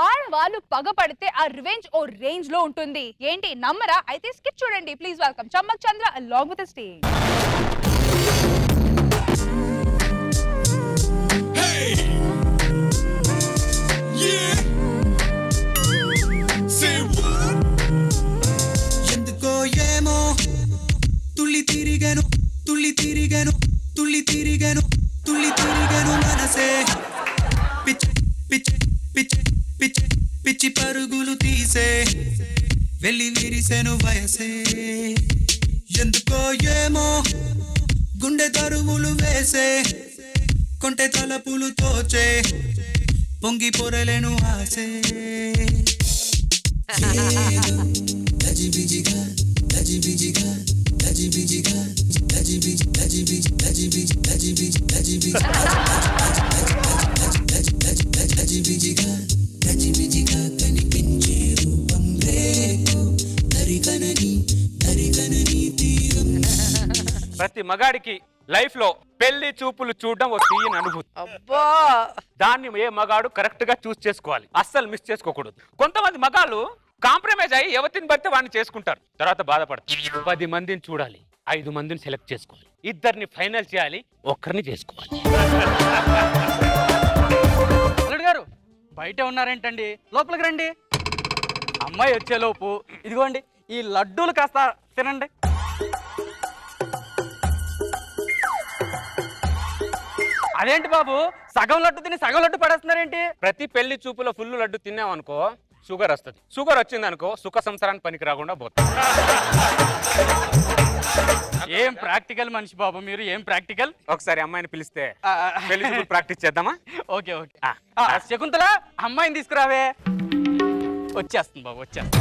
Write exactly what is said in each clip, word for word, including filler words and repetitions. आड़वाళ్ళు पगपड़ते आ revenge ओ range लो उंटुंदी ఏంటి నమ్మరా అయితే స్కిప్ చూడండి please welcome Chammak Chandra along with the stage ఎందుకో ఏమో తుల్లి తిరిగను తుల్లి తిరిగను తుల్లి తిరిగను తుల్లి తిరిగను మనసే పిచ్చి పిచ్చి పిచ్చి పిచ్చి పిచ్చి పరుగులు తీసే వెళ్ళి విరిసెను వయసే ఎందుకో ఏమో గుండె దరువులు వేసే కొంటె తలపులు తోచే పొంగి పొరలేను ఆసే దజి బిజిగా దజి బిజిగా దజి బిజిగా దజి బిజి దజి బిజి దజి బిజి దజి బిజి దజి బిజి దజి బిజిగా దజి బిజిగా కనిపించే రూపం రేకు దరికనని దరికనని తీరం ప్రతి మగాడికి లైఫ్ లో పెళ్లి చూపులు చూడడం ఒక తీయని అనుభూతి అబ్బా దాన్ని ఏ మగాడు కరెక్ట్ గా చూస్ చేసుకోవాలి అస్సలు మిస్ చేసుకోకూడదు కొంతమంది మగాళ్ళు కాంప్రమైజ్ అయ్యి ఎవతిని బట్టి వాన్ని చేసుకుంటారు తర్వాత బాధపడతారు పది మందిని చూడాలి ఐదు మందిని సెలెక్ట్ చేసుకోవాలి ఇద్దర్ని ఫైనల్ చేయాలి ఒక్కర్ని చేసుకోవాలి అల్లుడు గారు బయట ఉన్నారేంటండి లోపలికి రండి అమ్మాయి వచ్చే లోపు ఇదిగోండి ఈ లడ్డూలు కాస్త తినండి అదేంటి బాబు సగం లడ్డు తిని సగం లడ్డు పడేస్తున్నారేంటి ప్రతి పెళ్లి చూపులో ఫుల్ లడ్డు తిన్నాం అనుకో షుగర్ వస్తుంది షుగర్ వచ్చింది అనుకో సుఖ సంసారానికి పనికి రాకుండా పోతుంది ఏం ప్రాక్టికల్ మనిషి బాబు మీరు ఏం ప్రాక్టికల్ ఒకసారి అమ్మాయిని పిలిస్తే పెళ్లి చూపులు ప్రాక్టీస్ చేద్దామా ఓకే ఓకే శకుంతల అమ్మాయిని తీసుకురావే వచ్చేస్తుంది బాబు వచ్చేస్తుంది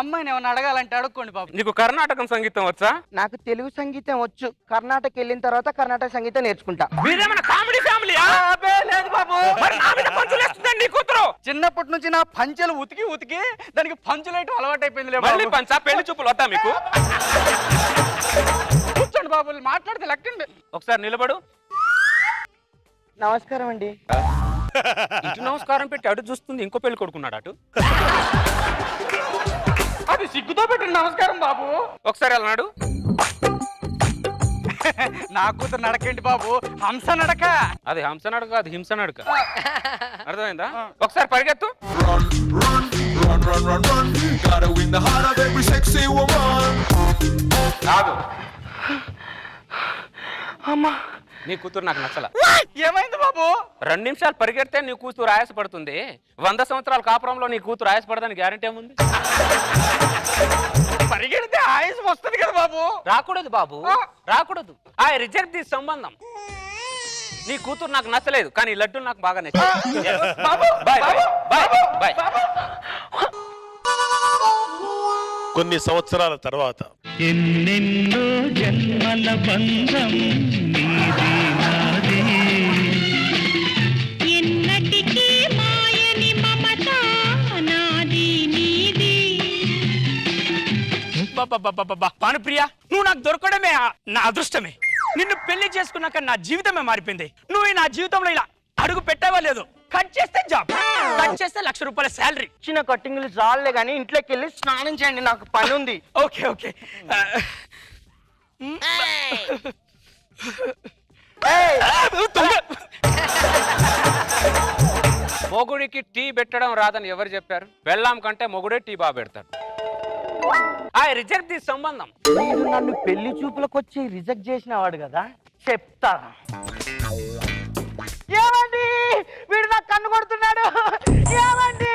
అమ్మాయిని ఏమన్నా అడగాలంటే అడుక్కోండి బాబు నీకు కర్ణాటక సంగీతం వచ్చా నాకు తెలుగు సంగీతం వచ్చు కర్ణాటక వెళ్ళిన తర్వాత కర్ణాటక సంగీతం నేర్చుకుంటా చిన్నప్పటి నుంచి నా పంచెలు ఉతికి ఉతికి దానికి పంచులు అయితే అలవాటు అయిపోయింది పెళ్లి చూపులు వద్దా మీకు కూర్చోండి బాబు మాట్లాడితే లెక్కండి ఒకసారి నిలబడు నమస్కారం అండి ఇటు నమస్కారం పెట్టి అటు చూస్తుంది ఇంకో పెళ్లి కొడుకున్నాడు అటు అది సిగ్గుతో పెట్టండి నమస్కారం బాబు ఒకసారి అన్నాడు నా కూతురు నడకేంటి బాబు హంస నడక అది హంస నడక అది హింస నడక అర్థమైందా ఒకసారి పరిగెత్తు అమ్మా నీ కూతురు నాకు నచ్చల ఏమైంది బాబు రెండు నిమిషాలు పరిగెడితే నీ కూతురు ఆయాసపడుతుంది వంద సంవత్సరాల కాపురంలో నీ కూతురు ఆయాసపడదని గ్యారెంటీ ఏముంది పరిగెడితే ఆయాసం వస్తుంది కదా బాబు రాకూడదు బాబు రాకూడదు ఐ రిజెక్ట్ దిస్ సంబంధం నీ కూతురు నాకు నచ్చలేదు కానీ లడ్డూలు నాకు బాగా నచ్చింది కొన్ని సంవత్సరాల తర్వాత ఎన్నెన్నో జన్మల బంధం నీది నాది ఎన్నటికీ మాయని మమత నాది నీది బాబాబాబాబా పానుప్రియ నువ్వు నాకు దొరకడమే నా అదృష్టమే నిన్ను పెళ్లి చేసుకున్నాక నా జీవితమే మారిపోయింది నువ్వు నా జీవితంలో ఇలా అడుగు పెట్టావా లేదు కట్ చేస్తే జాబ్ కట్ చేస్తే లక్ష రూపాయల శాలరీ చిన్న కట్టింగ్లు చాలే కానీ ఇంట్లోకి వెళ్ళి స్నానం చేయండి నాకు పని ఉంది ఓకే ఓకే మొగుడికి టీ పెట్టడం రాదని ఎవరు చెప్పారు వెళ్ళాం కంటే మొగుడే టీ బాగా పెడతాడు ఐ రిజెక్ట్ దిస్ సంబంధం మీరు నన్ను పెళ్లి చూపులకు వచ్చి రిజెక్ట్ చేసిన వాడు కదా చెప్తాను ఏమండి వీడు నాకు కన్ను కొడుతున్నాడు ఏమండి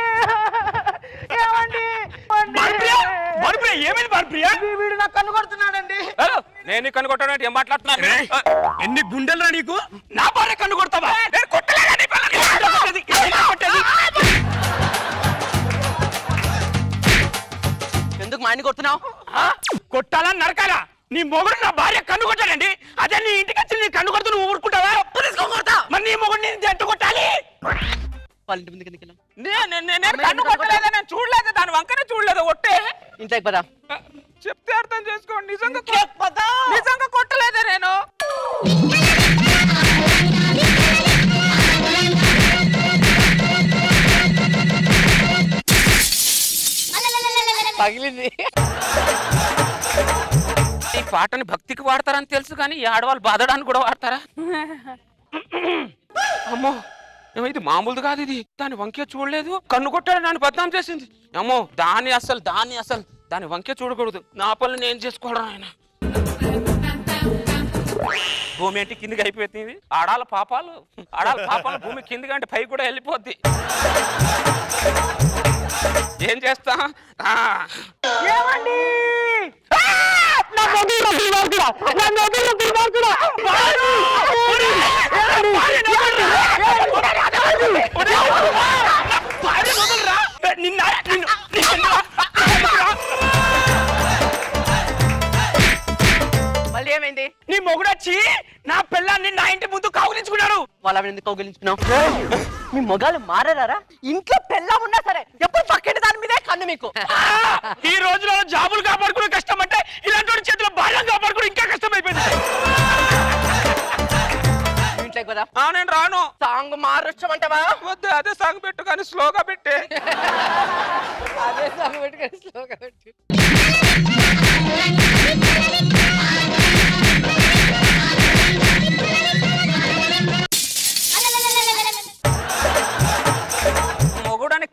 ఏమండి మరిప్రియ ఏమైంది మరిప్రియ వీడు నాకు కన్ను కొడుతున్నాడండి నేను కన్ను కొట్టడం ఏం మాట్లాడుతున్నాను ఎన్ని గుండెలురా నీకు నా భార్య కన్ను కొడతావా నేను కొట్టలేదా నీ పిల్లని కొట్టేది ఎందుకు మా ఆయన్ని కొడుతున్నావు కొట్టాలా నరకాలా నీ మొగుడు నా భార్య కన్ను కొట్టాడండి అదే నీ ఇంటికి వచ్చి నీ కన్ను కొడుతూ నువ్వు ఊరుకుంటావా మరి నీ మొగుడు నేను ఎట్టు కొట్టాలి చూడలేదు దాని వంకనే చూడలేదు కొట్టే ఇంట్లోకి పదా చెప్తే అర్థం చేసుకోండి నిజంగా కొట్టలేదే నేను పగిలింది ఈ పాటని భక్తికి వాడతారని తెలుసు కానీ ఈ ఆడవాళ్ళు బాధడానికి కూడా వాడతారా అమ్మో ఏమైంది మామూలుది కాదు ఇది దాని వంకే చూడలేదు కన్ను కొట్టాడు నన్ను బద్నాం చేసింది అమ్మో దాని అసలు దాని అసలు దాని వంకే చూడకూడదు నా పనులు నేను చేసుకోవడం ఆయన భూమి అంటే కిందికి అయిపోతుంది ఆడాల పాపాలు ఆడాల పాపాలు భూమి కిందికి అంటే పై కూడా వెళ్ళిపోద్ది ఏం చేస్తా ఏమండి నా మొగుడు బిర్వార్కుడ నా మొగుడు బిర్వార్కుడ బారు ఒరే ఏమండి ఒరే బారు మొదలరా నిన్న నిన్న మళ్ళీ ఏమైంది నీ మొగుడు వచ్చి నా పిల్లని నా ఇంటి ముందు కౌగిలించుకున్నాడు వాళ్ళని ఎందుకు కౌగిలించుకున్నావు మీ మొగాలు మారారా ఇంట్లో పెళ్ళం ఉన్నా సరే ఎప్పుడు పక్కన దాని మీదే కన్ను మీకు ఈ రోజులో జాబులు కాపాడుకునే కష్టం అంటే ఇలాంటి చేతుల బాల్యం కాపాడుకునే ఇంకా కష్టం అయిపోయింది ఇంట్లోకి వదా ఆ నేను రాను సాంగ్ మారుస్తాం అంటావా వద్దు అదే సాంగ్ పెట్టు కానీ స్లోగా పెట్టే అదే సాంగ్ పెట్టు కానీ స్లోగా పెట్టు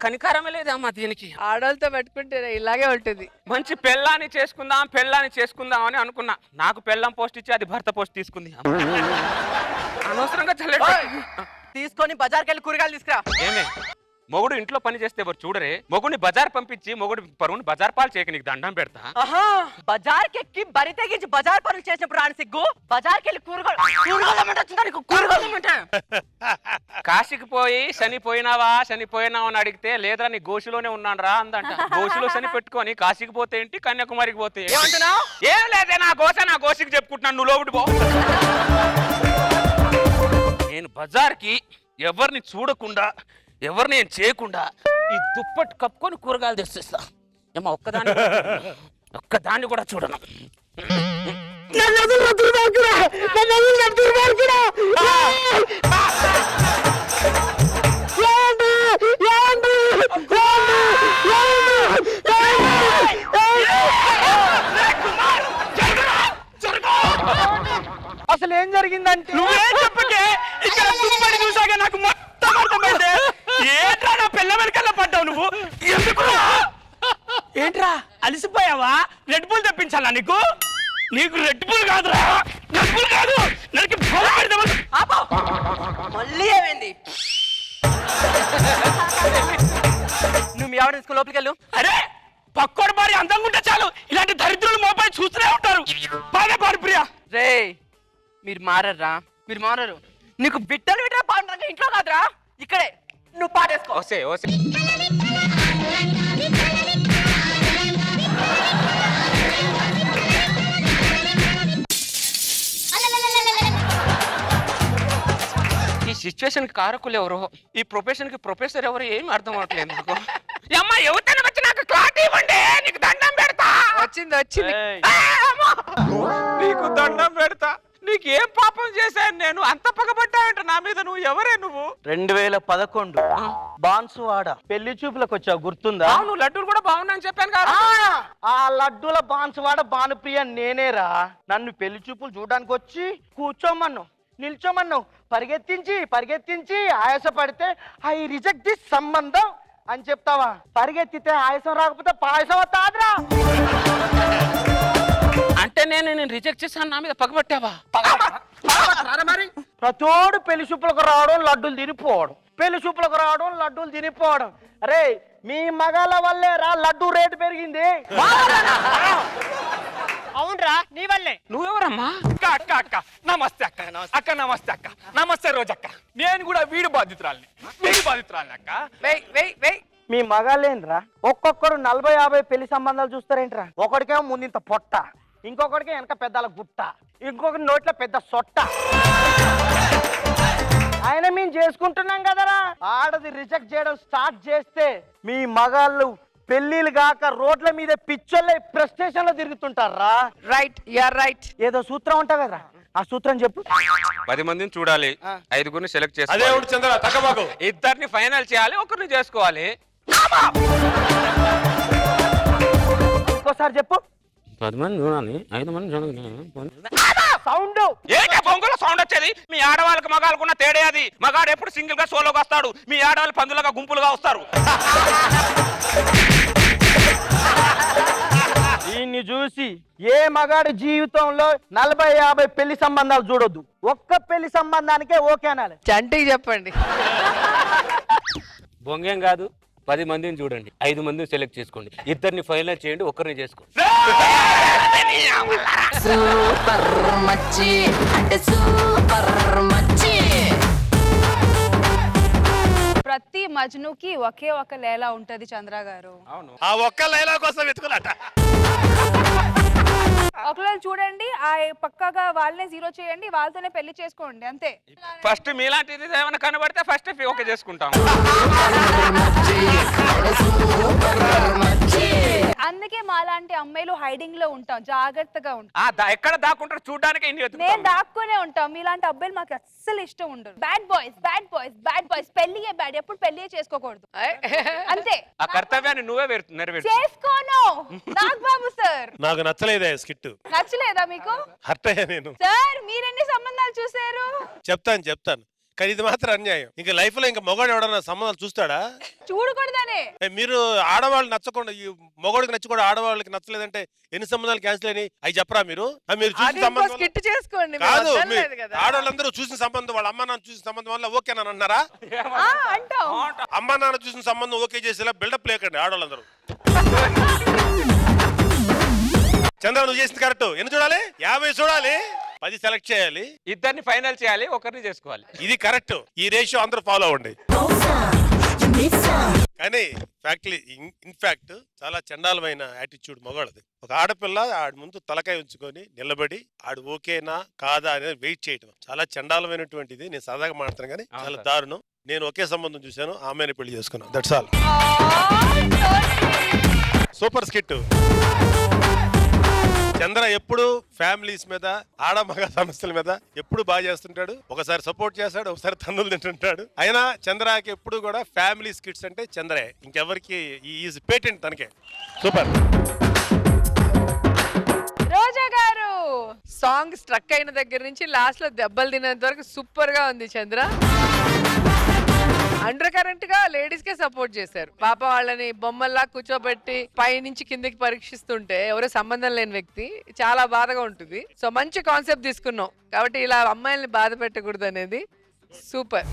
కనికారమే లేదమ్మా దీనికి ఆడవాళ్ళతో పెట్టుకుంటేనే ఇలాగే ఉంటుంది మంచి పెళ్ళాన్ని చేసుకుందాం పెళ్ళాన్ని చేసుకుందాం అని అనుకున్నా నాకు పెళ్ళం పోస్ట్ ఇచ్చి అది భర్త పోస్ట్ తీసుకుంది అనవసరంగా చల్లెడు తీసుకొని బజార్కి వెళ్ళి కూరగాయలు తీసుకురా ఏమే మొగుడు ఇంట్లో పని చేస్తే ఎవరు చూడరే మొగుడిని బజార్ పంపించి మొగుడు పరువుని బజార్ పాలు చేయక నీకు దండం పెడతా బజార్ కెక్కి బరి తెగించి బజార్ పనులు చేసినప్పుడు రాని సిగ్గు బజార్కి వెళ్ళి కూరగాయలు కూరగాయలు కాశీకి పోయి చనిపోయినావా చనిపోయినావా అని అడిగితే లేదా నీ గోషులోనే ఉన్నాను రా అందంట గోషులో చని పెట్టుకొని కాశీకి పోతే ఏంటి కన్యాకుమారికి పోతే ఏమంటున్నావు ఏం లేదే నా గోస నా గోషికి చెప్పుకుంటున్నాను నువ్వు లోబడి పో నేను బజార్కి ఎవరిని చూడకుండా ఎవరు నేను చేయకుండా ఈ దుప్పటి కప్పుకొని కూరగాయలు తెచ్చిస్తా ఏమో ఒక్కదాన్ని ఒక్కదాన్ని కూడా చూడను అసలు ఏం జరిగిందంటే నువ్వేం చెప్పకే ఇక్కడ దుప్పటి చూసాక నాకు మొత్తం అర్థమైంది ఏంట్రా నా పిల్ల వెనకల్లా పడ్డావు నువ్వు ఎందుకు ఏంట్రా అలసిపోయావా రెడ్ బుల్ తెప్పించాలా నీకు నీకు రెడ్ బుల్ కాదురా రెడ్ బుల్ కాదు నాకు మళ్ళీ ఏమైంది నువ్వు మీ ఆవిడ తీసుకుని లోపలికి వెళ్ళు అరే పక్కోడు బారి అందంగా ఉంటే చాలు ఇలాంటి దరిద్రులు మోపై చూస్తూనే ఉంటారు బాగా బారు ప్రియా రే మీరు మారర్రా మీరు మారరు నీకు బిడ్డలు బిడ్డ బాగుంటారు ఇంట్లో కాదురా ఇక్కడే నువ్వు పాటేసుకో ఓసే ఓసే ఈ సిచ్యువేషన్ కారకులు ఎవరు ఈ ప్రొఫెషన్ కి ప్రొఫెసర్ ఎవరు ఏమి అర్థం అవట్లేదు నాకు అమ్మా ఎవరితోనే వచ్చి నాకు క్లాట్ ఇవ్వండి నీకు దండం పెడతా వచ్చింది వచ్చింది నీకు దండం పెడతా నీకేం పాపం చేశాను నేను అంత పగబడ్డావంట నా మీద నువ్వు ఎవరే నువ్వు రెండు వేల పదకొండు బాన్సువాడ పెళ్లి చూపులకు వచ్చావు గుర్తుందా నువ్వు లడ్డూలు కూడా బాగున్నా అని చెప్పాను కదా ఆ లడ్డూల బాన్సువాడ భానుప్రియ నేనేరా నన్ను పెళ్లి చూపులు చూడడానికి వచ్చి కూర్చోమన్నావు నిల్చోమన్నావు పరిగెత్తించి పరిగెత్తించి ఆయాస పడితే ఐ రిజెక్ట్ దిస్ సంబంధం అని చెప్తావా పరిగెత్తితే ఆయాసం రాకపోతే పాయసం వస్తాదిరా అంటే నేను నేను రిజెక్ట్ చేశాను నా మీద పగబట్టావా ప్రతోడు పెళ్లి చూపులకు రావడం లడ్డూలు తినిపోవడం పెళ్లి చూపులకు రావడం లడ్డూలు తినిపోవడం అరే మీ మగాల వల్లేరా లడ్డూ రేటు పెరిగింది అవునరా నీ వల్లే నువ్వెవరమ్మా అక్క అక్క అక్క నమస్తే అక్క అక్క నమస్తే అక్క నమస్తే రోజక్క నేను కూడా వీడు బాధితురాలని వీడు బాధితురాలని అక్క వెయ్ వెయ్ వెయ్ మీ మగాలేనరా ఒక్కొక్కరు నలభై యాభై పెళ్లి సంబంధాలు చూస్తారేంట్రా ఒకడికేమో ముందింత పొట్ట ఇంకొకటికి వెనక పెద్దాల గుట్ట ఇంకొకటి నోట్లో పెద్ద సొట్ట ఆయన మేము చేసుకుంటున్నాం కదరా ఆడది రిజెక్ట్ చేయడం స్టార్ట్ చేస్తే మీ మగాళ్ళు పెళ్లిలు కాక రోడ్ల మీద పిచ్చోళ్ళే ప్రెస్టేషన్ లో తిరుగుతుంటారా రైట్ యూఆర్ రైట్ ఏదో సూత్రం ఉంటా కదరా ఆ సూత్రం చెప్పు పది మందిని చూడాలి ఐదుగురిని సెలెక్ట్ చేసుకోవాలి ఇద్దరిని ఫైనల్ చేయాలి ఒకరిని చేసుకోవాలి ఇంకోసారి చెప్పు పది మంది చూడాలి ఐదు మంది చూడాలి సౌండ్ ఏంటి బొంగుల సౌండ్ వచ్చేది మీ ఆడవాళ్ళకి మగాళ్ళకున్న తేడా అది మగాడు ఎప్పుడు సింగిల్ గా సోలోగా వస్తాడు మీ ఆడవాళ్ళు పందులుగా గుంపులుగా వస్తారు దీన్ని చూసి ఏ మగాడు జీవితంలో నలభై యాభై పెళ్లి సంబంధాలు చూడొద్దు ఒక్క పెళ్లి సంబంధానికే ఓకే అనాలి చంటికి చెప్పండి బొంగేం కాదు పది మందిని చూడండి ఐదు మందిని సెలెక్ట్ చేసుకోండి ఇద్దరిని ఫైనల్ చేయండి ఒక్కరిని చేసుకోండి సూపర్ మచ్చి అంటే సూపర్ మచ్చి ప్రతి మజ్నుకి ఒకే ఒక లైలా ఉంటది చంద్ర గారు అవును ఆ ఒక్క లైలా కోసం వెతుకులాట ఒకళ్ళని చూడండి ఆ పక్కగా వాళ్ళనే జీరో చేయండి వాళ్ళతోనే పెళ్లి చేసుకోండి అంతే ఫస్ట్ మీలాంటిది ఏమైనా కనబడితే ఫస్ట్ ఓకే చేసుకుంటాం అందుకే మాలాంటి అమ్మాయిలు హైడింగ్ లో ఉంటాం జాగ్రత్తగా ఉంటాం ఎక్కడ దాక్కుంటారు చూడడానికి నేను దాక్కునే ఉంటాం మీలాంటి అబ్బాయిలు మాకు అస్సలు ఇష్టం ఉండదు bad boys bad boys bad boys పెళ్లియే బ్యాడ్ ఎప్పుడు పెళ్లియే చేసుకోకూడదు అంతే ఆ కర్తవ్యాన్ని నువ్వే నెరవేర్చు చేసుకోను నాగబాబు సార్ నాకు నచ్చలేదే స్కిట్ నచ్చలేదా మీకు హర్ట్ అయ్యా నేను సార్ మీరు ఎన్ని సంబంధాలు చూసారు చెప్తాను చెప్తాను కానీ ఇది మాత్రం అన్యాయం ఇంకా లైఫ్ లో ఇంకా మొగాడు ఎవడన్నా సంబంధాలు చూస్తాడా చూడకూడదనే మీరు ఆడవాళ్ళు నచ్చకుండా ఈ మొగాడికి నచ్చి కూడా ఆడవాళ్ళకి నచ్చలేదంటే ఎన్ని సంబంధాలు క్యాన్సిల్ అని అవి చెప్పరా మీరు ఆడవాళ్ళందరూ చూసిన సంబంధం వాళ్ళ అమ్మ నాన్న చూసిన సంబంధం వల్ల ఓకే నాన్న అన్నారా అమ్మ నాన్న చూసిన సంబంధం ఓకే చేసేలా బిల్డప్ లేకండి ఆడవాళ్ళందరూ చంద్ర నువ్వు చేసింది కరెక్ట్ ఎన్ని చూడాలి యాభై చూడాలి పది సెలెక్ట్ చేయాలి ఇద్దరిని ఫైనల్ చేయాలి ఒకరిని చేసుకోవాలి ఇది కరెక్ట్ ఈ రేషియో అందరూ ఫాలో అవ్వండి కానీ ఫ్యాక్ట్లీ ఇన్ఫాక్ట్ చాలా చండాలమైన యాటిట్యూడ్ మొగాళ్ళది ఒక ఆడపిల్ల ఆడి ముందు తలకాయ ఉంచుకొని నిలబడి ఆడు ఓకేనా కాదా అనేది వెయిట్ చేయటం చాలా చండాలమైనటువంటిది నేను సరదాగా మాట్లాడతాను కానీ చాలా దారుణం నేను ఒకే సంబంధం చూశాను ఆమెను పెళ్లి చేసుకున్నాను that's all super skit Chandra ఎప్పుడు ఫ్యామిలీస్ మీద ఆడ మగ సమస్యల మీద ఎప్పుడు బాగా చేస్తుంటాడు ఒకసారి సపోర్ట్ చేస్తాడు ఒకసారి తన్నులు తింటుంటాడు అయినా చంద్రకి ఎప్పుడు కూడా ఫ్యామిలీ స్కిట్స్ అంటే చంద్రే ఇంకెవరికి ఈజ్ పేటెంట్ తనకే super Roja garu song struck అయిన దగ్గర నుంచి లాస్ట్ లో దెబ్బలు తినేంత వరకు సూపర్ గా ఉంది చంద్ర అండర్ కరెంట్ గా లేడీస్ కే సపోర్ట్ చేశారు పాప వాళ్ళని బొమ్మల్లా కూర్చోబెట్టి పై నుంచి కిందకి పరీక్షిస్తుంటే ఎవరో సంబంధం లేని వ్యక్తి చాలా బాధగా ఉంటుంది సో మంచి కాన్సెప్ట్ తీసుకున్నాం కాబట్టి ఇలా అమ్మాయిల్ని బాధ పెట్టకూడదు అనేది సూపర్